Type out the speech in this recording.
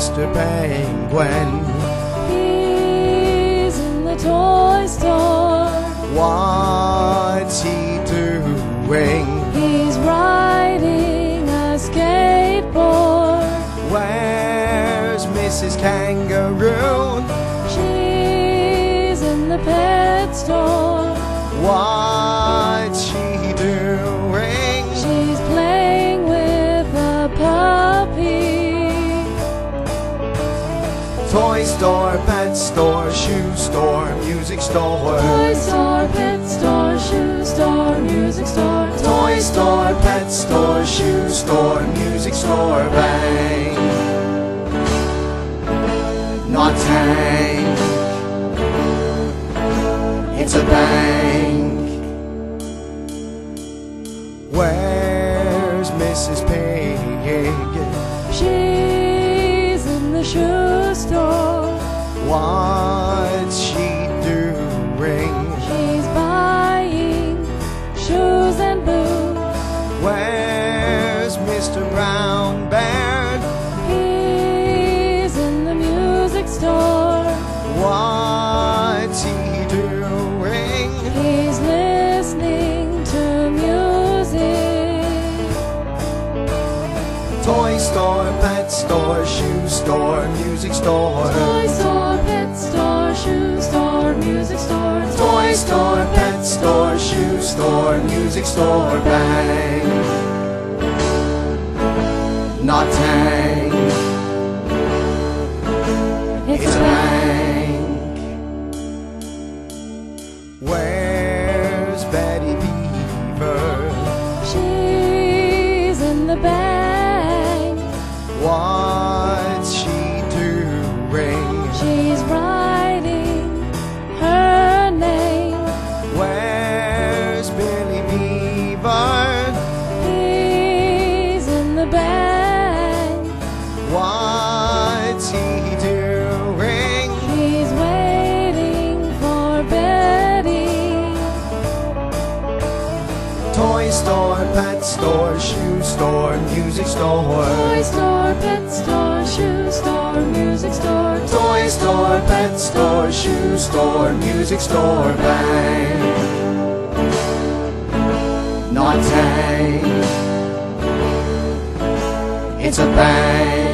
Mr. Penguin. He's in the toy store. What's he doing? He's riding a skateboard. Where's Mrs. Kangaroo? She's in the pet store. What's she doing? She's playing with a puppy. Toy store, pet store, shoe store, music store. Toy store, pet store, shoe store, music store. Toy store, pet store, shoe store, music store. Bang. Not tank. It's a bank. Where's Mrs. Pig? She's in the shoe store. What's she doing? She's buying shoes and boots. Where's Mr. Brown Bear? He's in the music store. What's he doing? He's listening to music. Toy store, pet store, shoe store, music store. Toy store, pet store, shoe store, music store. Toy store, pet store, shoe store, music store. Bang. Not tang. It's a bang. Where's Betty Beaver? She's in the bank. What's she doing? She's writing her name. Where's Billy Beaver? He's in the bank. What's he doing? He's waiting for Betty. Toy store, pet store, shoe store, music store. Toy store, pet store, shoe store, music store. Toy store, pet store, shoe store, music store. Bang. Not tang. It's a bang.